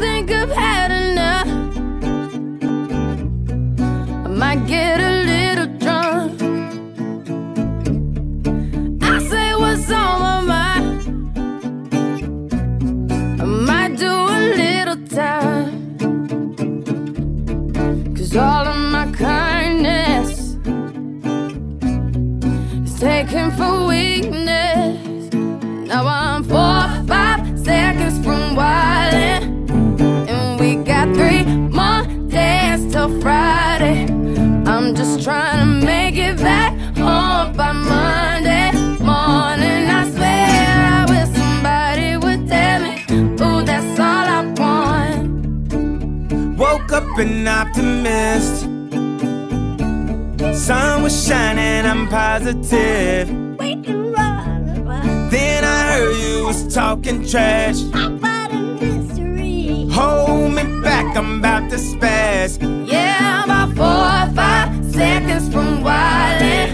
think I've had enough. I might get a little drunk. I say what's on my mind. I might do a little time. 'Cause all of my kindness is taken for weakness. Now I'm 4 or 5 seconds from wildin', and we got 3 more days till Friday. I'm just trying to make it back home by Monday morning. I swear I wish somebody would tell me, ooh, that's all I want. Woke up an optimist, sun was shining, I'm positive. Then I heard you was talking trash about a mystery. Hold me back, I'm about to spaz. Yeah, I'm about 4 or 5 seconds from wildin',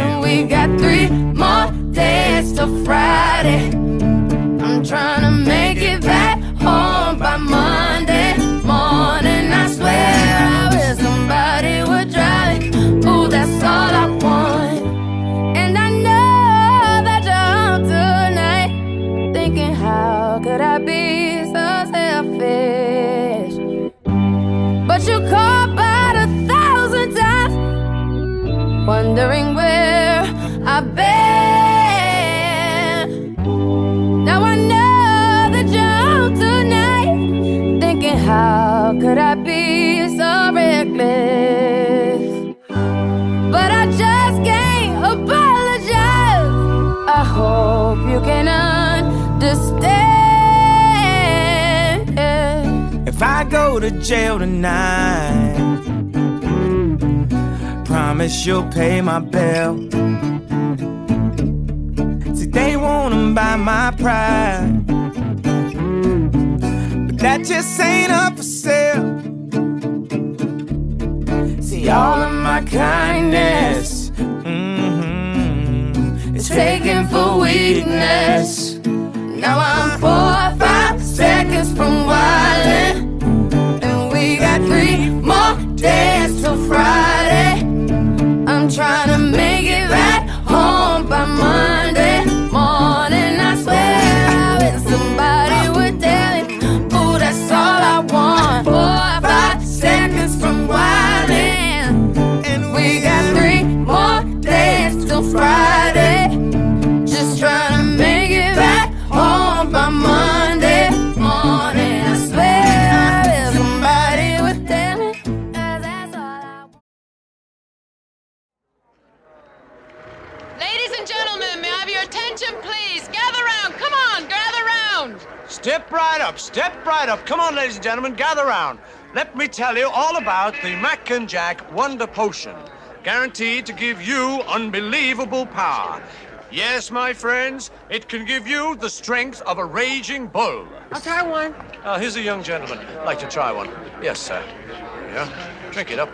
and we got 3 more days till Friday. I'm trying to make it back home by Monday morning. I swear I wish somebody would drive it. Ooh, that's all I want. How could I be so selfish? But you called about 1,000 times, wondering where I've been. Now I know that you're out tonight, thinking how could I be so reckless? But I just can't apologize. I hope you can understand. If I go to jail tonight, promise you'll pay my bail. See, they wanna buy my pride, but that just ain't up for sale. See, all of my kindness is taken for weakness. Now I'm 4 or 5 seconds from wildin', and we got 3 more days till Friday. I'm trying to make it back home by Monday morning. I swear I wish somebody would tell me, ooh, that's all I want. 4 or 5 seconds from wildin', and we got 3 more days till Friday. Just trying to make it back home by Monday morning. I swear I wish somebody would tell me, 'cause that's all I want. Ladies and gentlemen, may I have your attention, please? Gather round. Come on, gather round. Step right up. Step right up. Come on, ladies and gentlemen, gather round. Let me tell you all about the Mac and Jack Wonder Potion, guaranteed to give you unbelievable power. Yes, my friends, it can give you the strength of a raging bull. I'll try one. Here's a young gentleman. Like to try one? Yes, sir. Yeah, drink it up.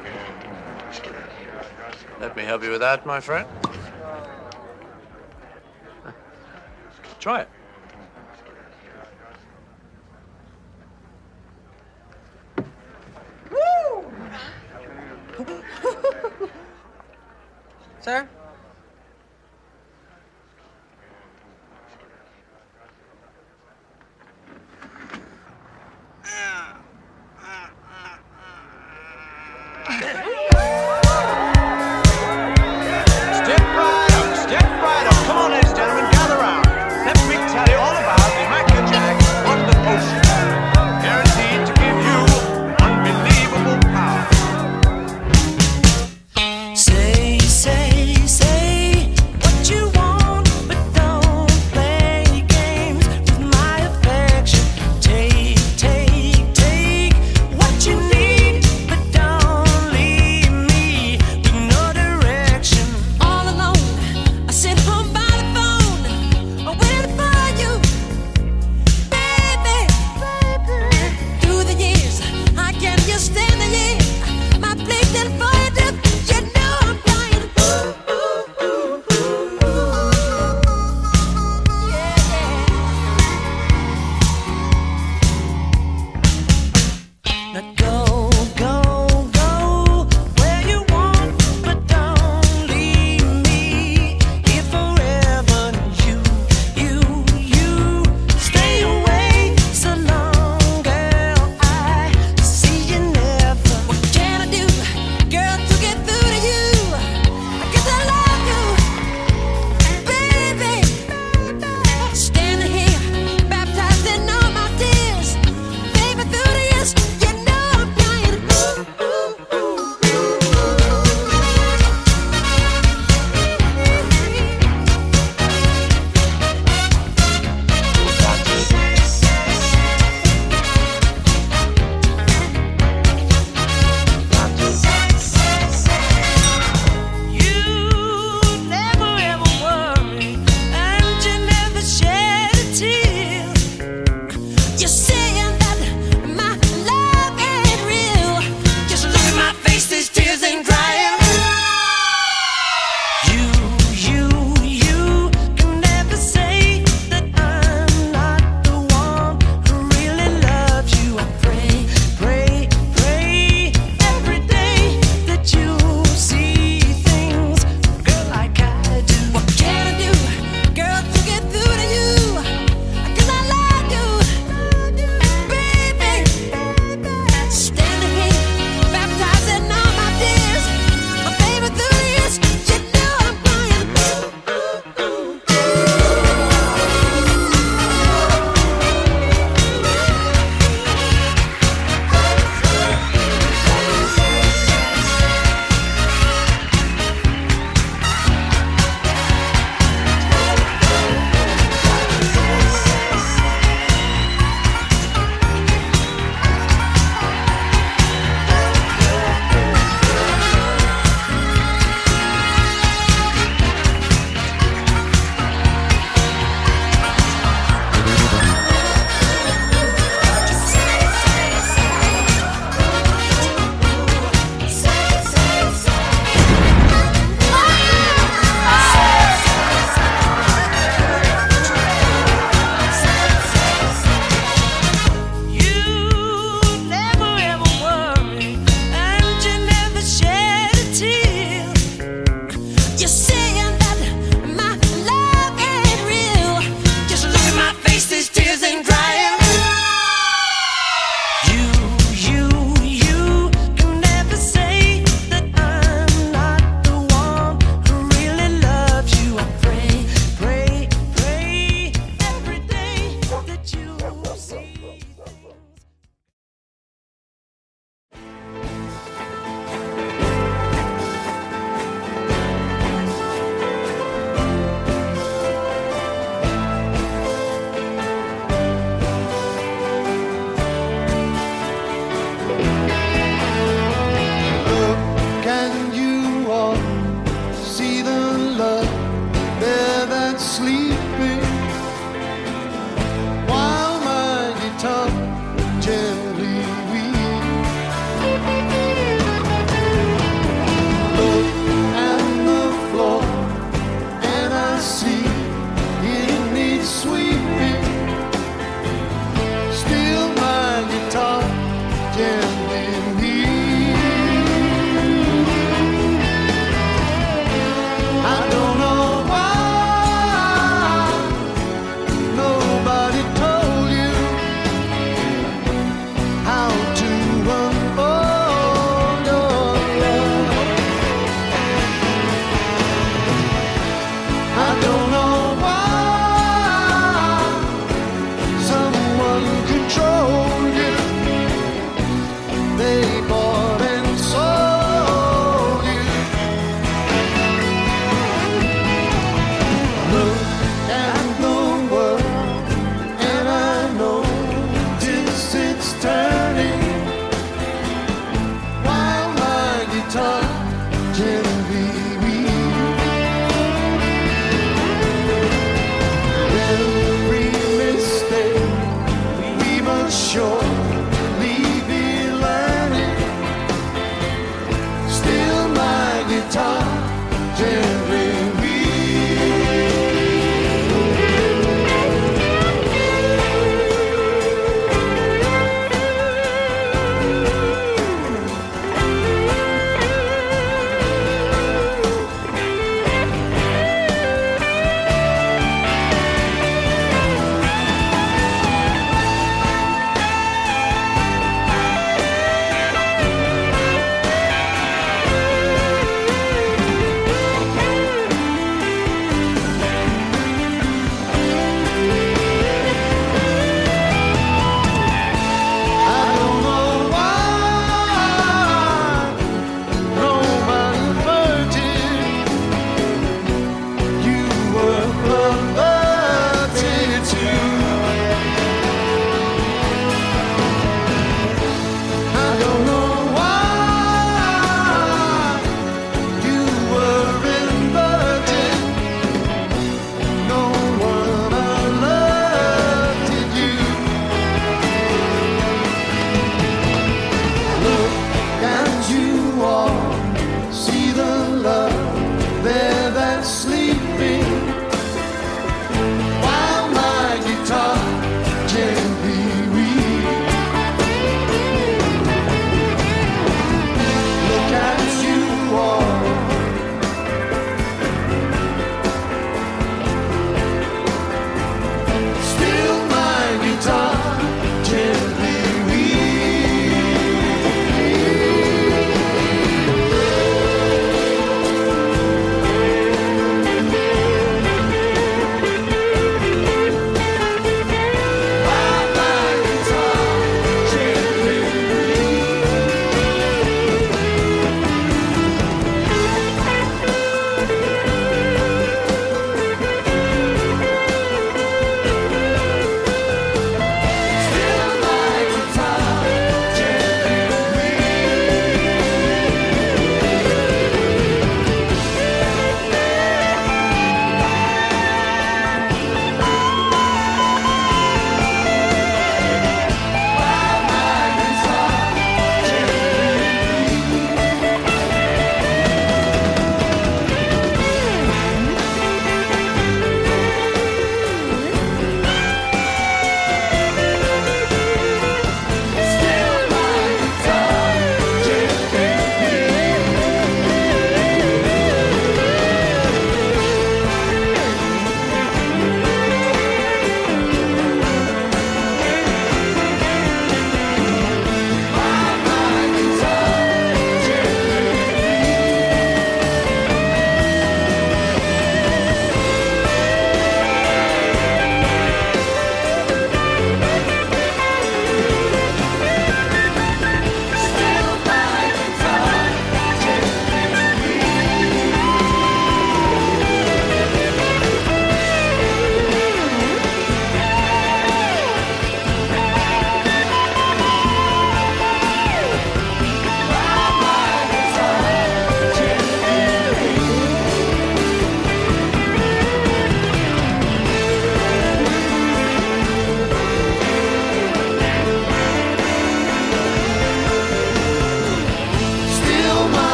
Let me help you with that, my friend. Try it. Woo! Sir?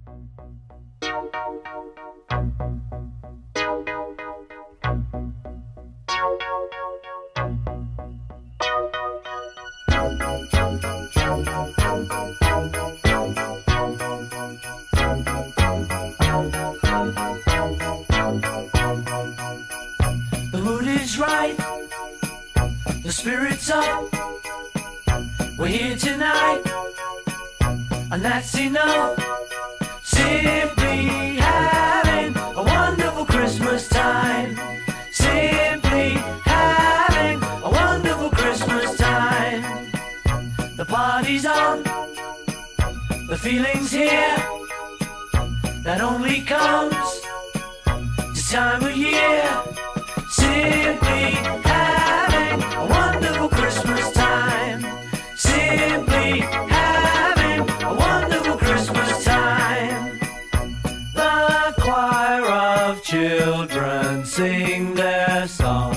The mood is right, the spirit's up. We're here tonight, and that's enough. Simply having a wonderful Christmas time. Simply having a wonderful Christmas time. The party's on, the feeling's here. That only comes this time of year. Simply having a wonderful Christmas time. Simply having a wonderful Christmas time. The choir of children sing their song.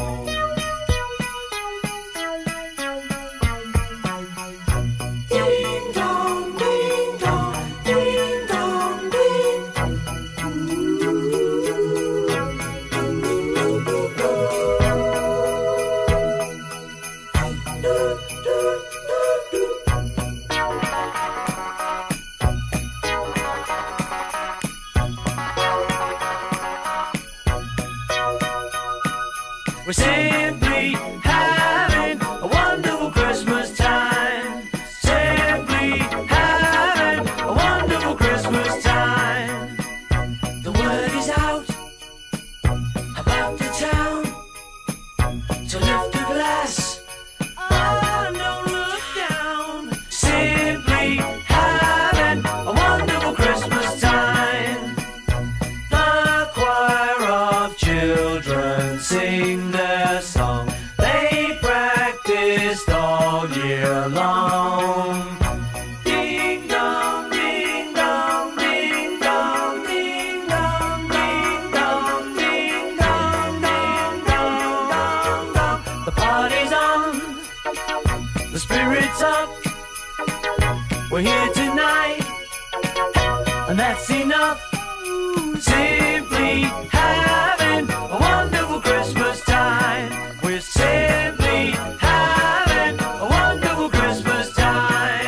We're simply having a wonderful Christmas time. Simply having a wonderful Christmas time. The word is out about the town. So lift a glass and don't look down. Simply having a wonderful Christmas time. The choir of children sing their song. They practiced all year long. Ding dong, ding dong, ding dong, ding dong, ding dong, ding dong, ding dong, dong. The party's on, the spirit's up. We're here tonight, and that's enough. Simply having a wonderful Christmas time. We're simply having a wonderful Christmas time.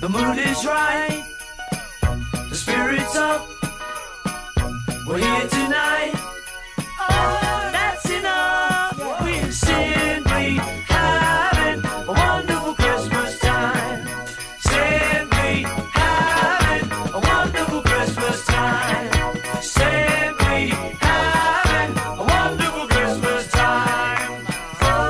The mood is right, the spirit's up. We're here tonight, oh, that's enough. We're simply having a wonderful Christmas time. Simply having a wonderful Christmas time. Simply having a wonderful Christmas time. Oh, Christmas time.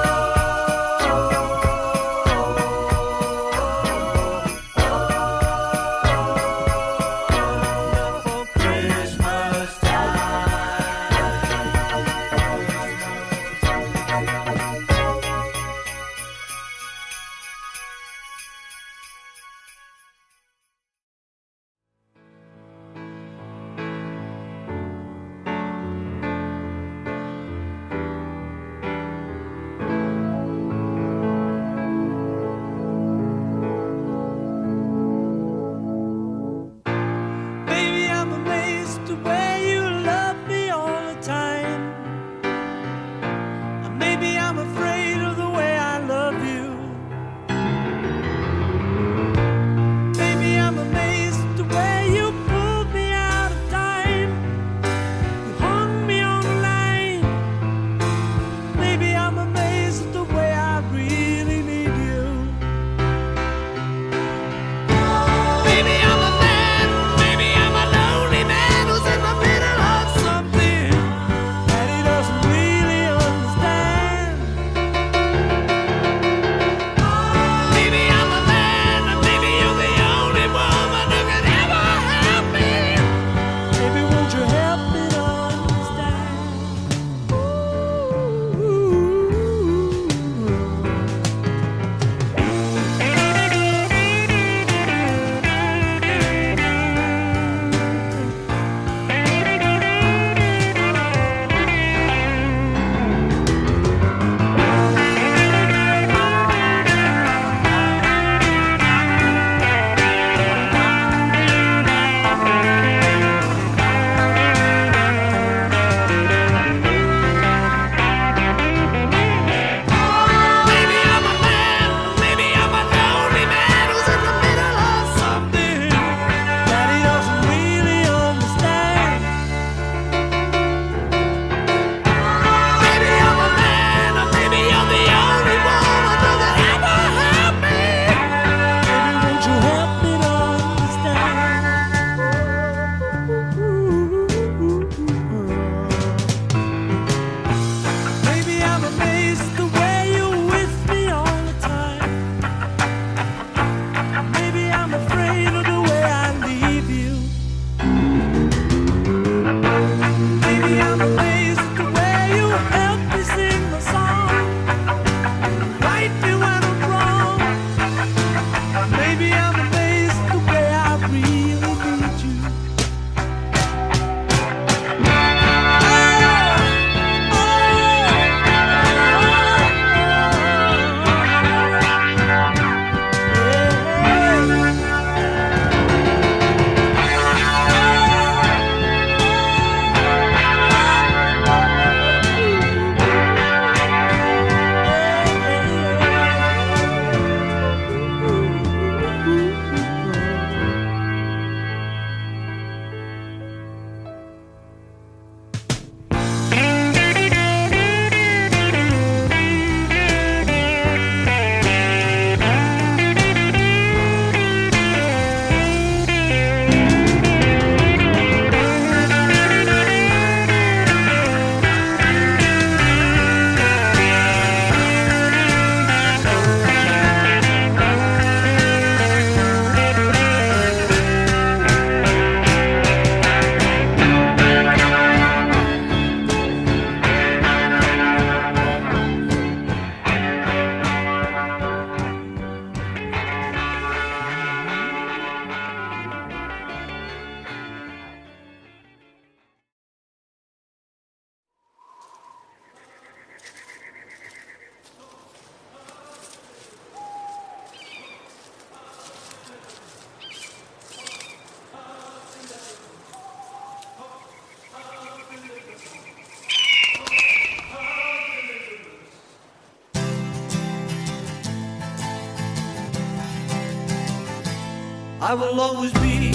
I will always be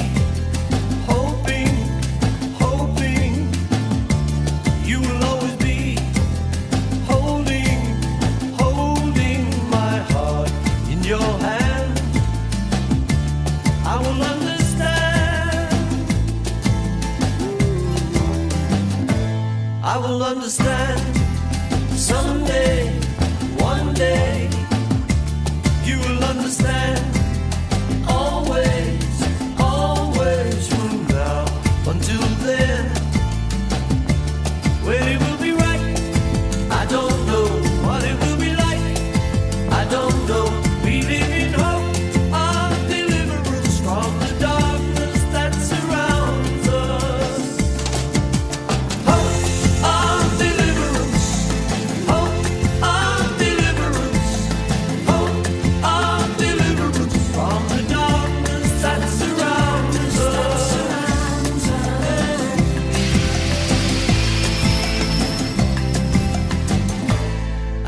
hoping, hoping. You will always be holding, holding my heart in your hand. I will understand. I will understand someday, one day. You will understand.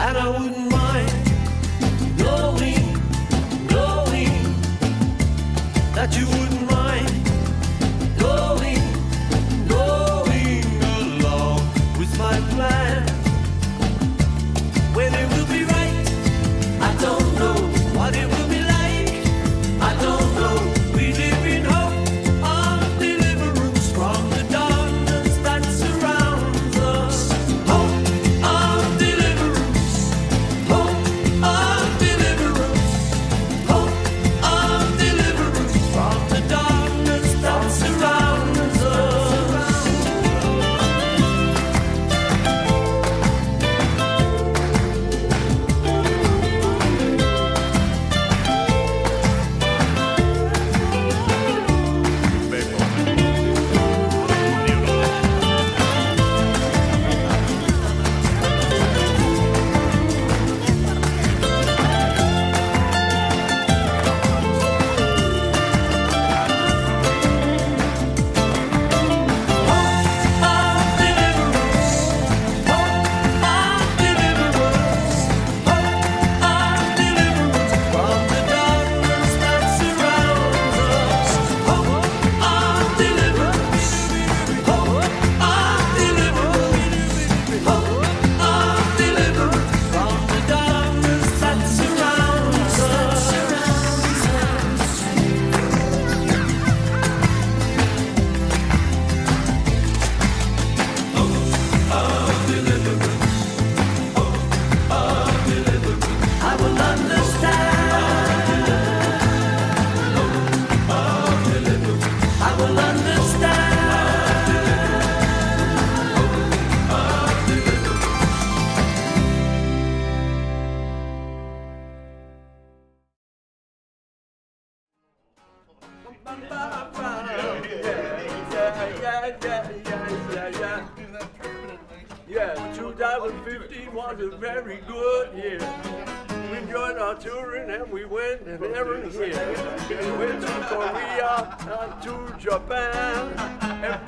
And I wouldn't mind knowing, knowing that you wouldn't mind going, going along with my plan. When it will be right, I don't know what it will be like. I don't know. We live in hope of deliverance from the darkness that surrounds us. Hope of deliverance. Hope of deliverance from the darkness that surrounds Yeah, 2015 was a very good year. We enjoyed our touring and we went and every year. We went to Korea and to Japan and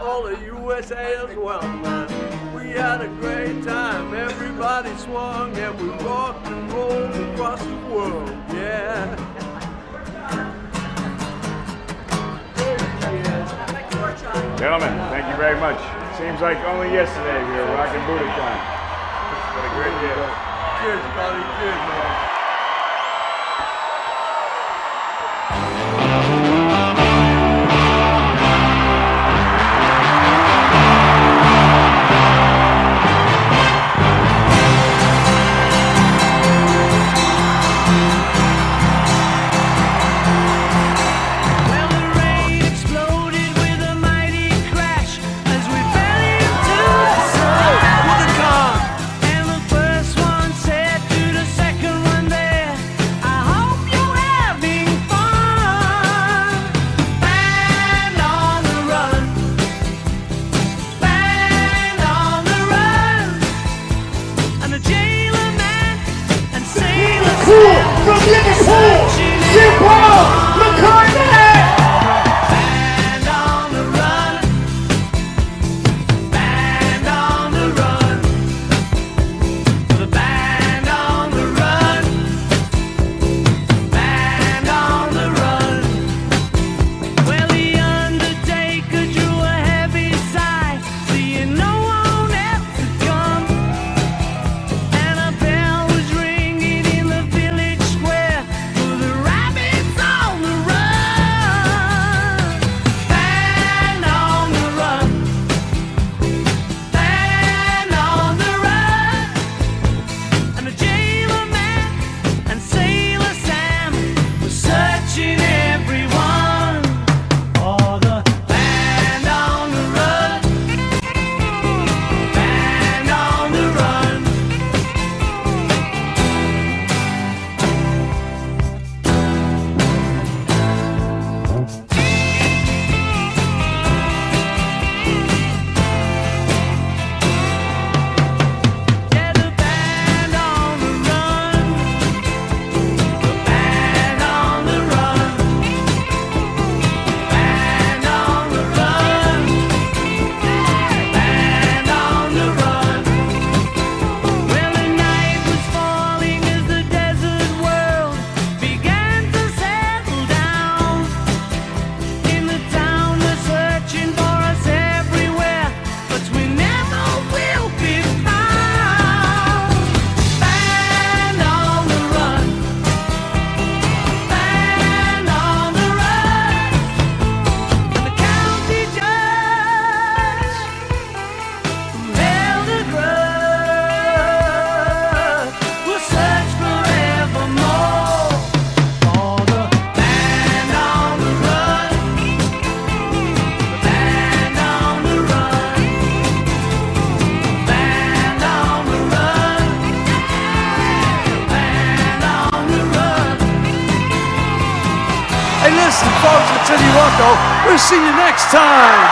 all the USA as well, man. We had a great time, everybody swung and we rocked and rolled across the world, yeah. Gentlemen, thank you very much. Seems like only yesterday we were rocking Budokan. What a great day. Cheers, buddy. Cheers, man. Francisco. We'll see you next time.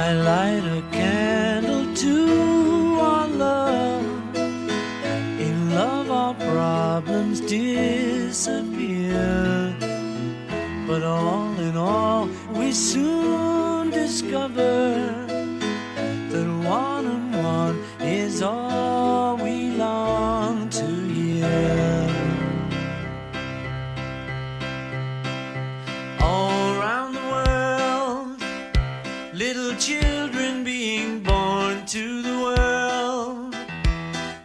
I light a candle to our love. In love our problems disappear. But all in all we soon discover that one and one is all we long to hear. Little children being born to the world.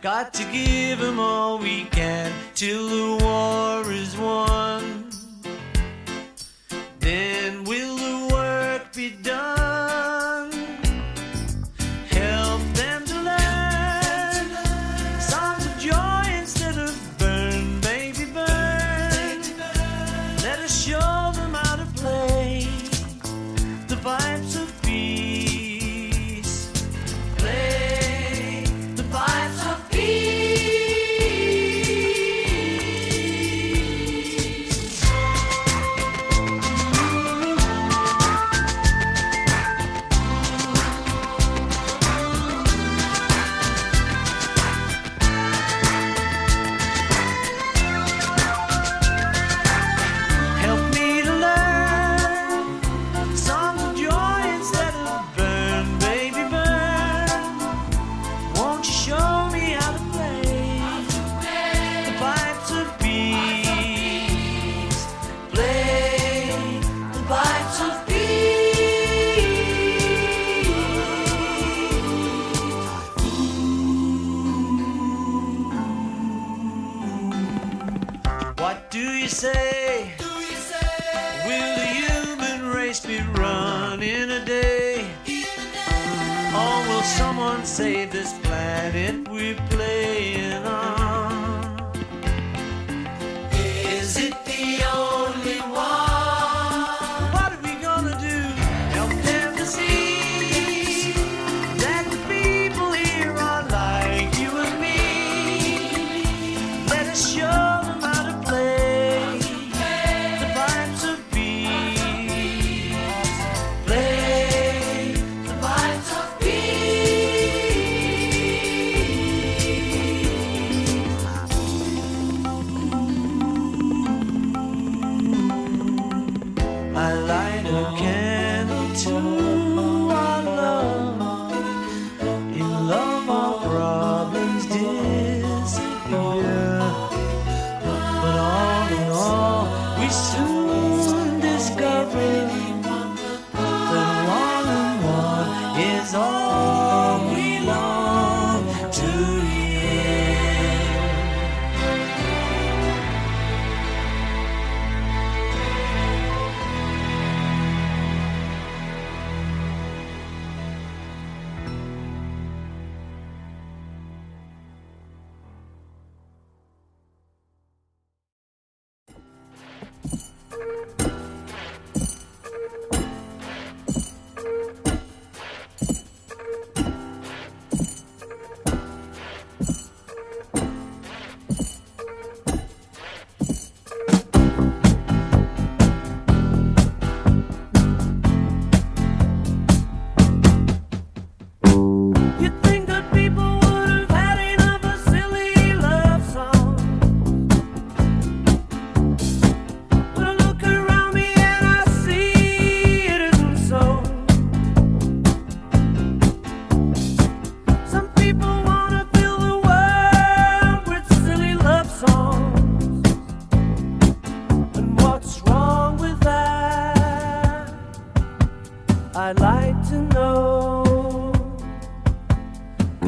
Got to give them all we can till the war is won. Then will the work be done? Help them to learn songs of joy instead of burn, baby, burn. Let us show them how to play the pipes of someone save this planet we're playing on. Is it the only one? What are we gonna do? Help them to see that the people here are like you and me. Let us show them how to play the pipes of peace. Play the pipes of peace.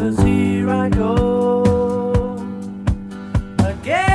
'Cause here I go again.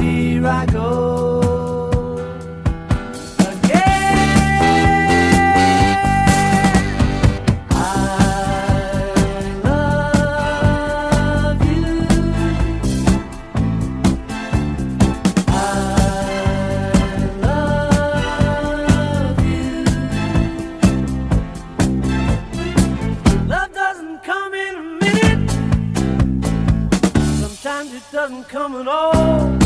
Here I go. It doesn't come at all.